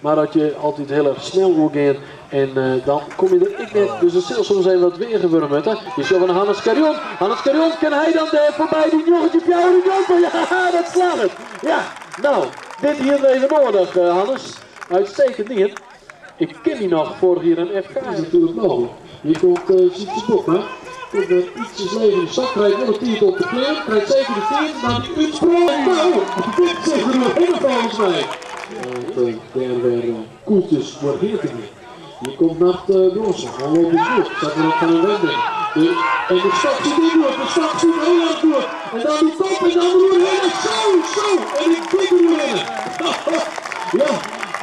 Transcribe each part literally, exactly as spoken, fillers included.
Maar dat je altijd heel erg snel moet gaan en uh, dan kom je er ik net, dus het zal soms even wat weergewurmd. Je ziet van Hannes Scherjon. Hannes Scherjon, kan hij dan de, voorbij die jongetje Pjouwen Janko? Ja, dat slaat het. Ja, nou, dit hier even nodig, uh, Hannes. Uitstekend niet. Ik ken die nog, vorig jaar een F K is natuurlijk mogelijk. Hier komt uh, Sytse Bokma. Komt er ietsjes leven in de zak, krijgt nog een tientje op de kleur, krijgt zeker de tientje, maar die uitsprong. Nou, dit is echt een hele volgens mij. Want daar werden koeltjes margeertingen. Hier komt Nard Brandsma, dan loopt het goed. Dat we nog gaan wenden. En de zak zit niet door, de zak zit heel erg door. En dan die kop en dan de rennen. Zo, zo, en ik klik er weer in. Ja,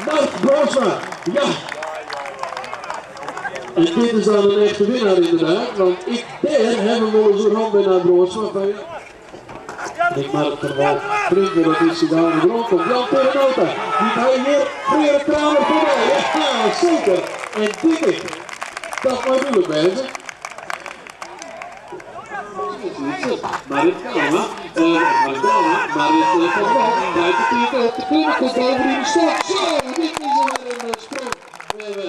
Nard Brandsma, ja. En dit is dan een echte winnaar inderdaad, want ik daar hebben we onze rond bij Nard Brandsma. Ik merk er wel vrienden dat is ze daar in de rond komt. Jan Terenota, die hij hier Frere Kramer voorbij. Ja, zeker. En dit is dat maar moeilijk mensen. Maar dit kan wel. Maar dit kan wel. Buiten Peter op de klim komt over in de stad. Zo, dit is weer een sprong. We hebben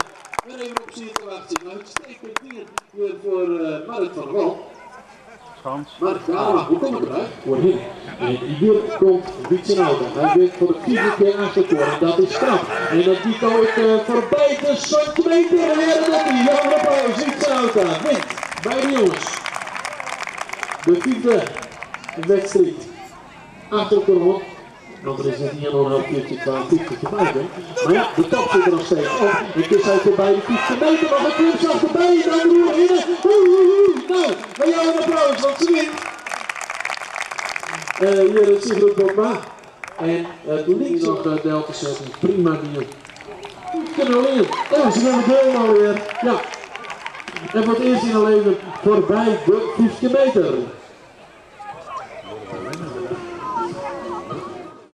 weer even op situatie. Maar het steekt het hier voor Mark van Wal. Maar Kramer, hoe komt het eruit? Voorheen. En hier komt Wietsenauta. Hij weet voor de vierde keer achterkomen. Dat is straf. En dat die kan ik uh, voorbij de centimeter. En dat die Jan Rappau, Wietsenauta. Wint bij de jongens. De vierde wedstrijd. Achterkomen. Want er is het hier nog een half uurtje qua een toetje te maken. Maar ja, de top zit er nog steeds op. Het is uit voorbij de toetje meter. Nog een knips achterbij. En dan de roer in. Oei, oei, oei. Nou, bij jou een applaus, want ze wint. Uh, hier is Sytse Bokma. En het uh, links nog uh, delta zetten. Prima hier. Kunnen we in. Oh, ze hebben het helemaal weer. Ja. En voor het eerst in al even voorbij de toetje meter.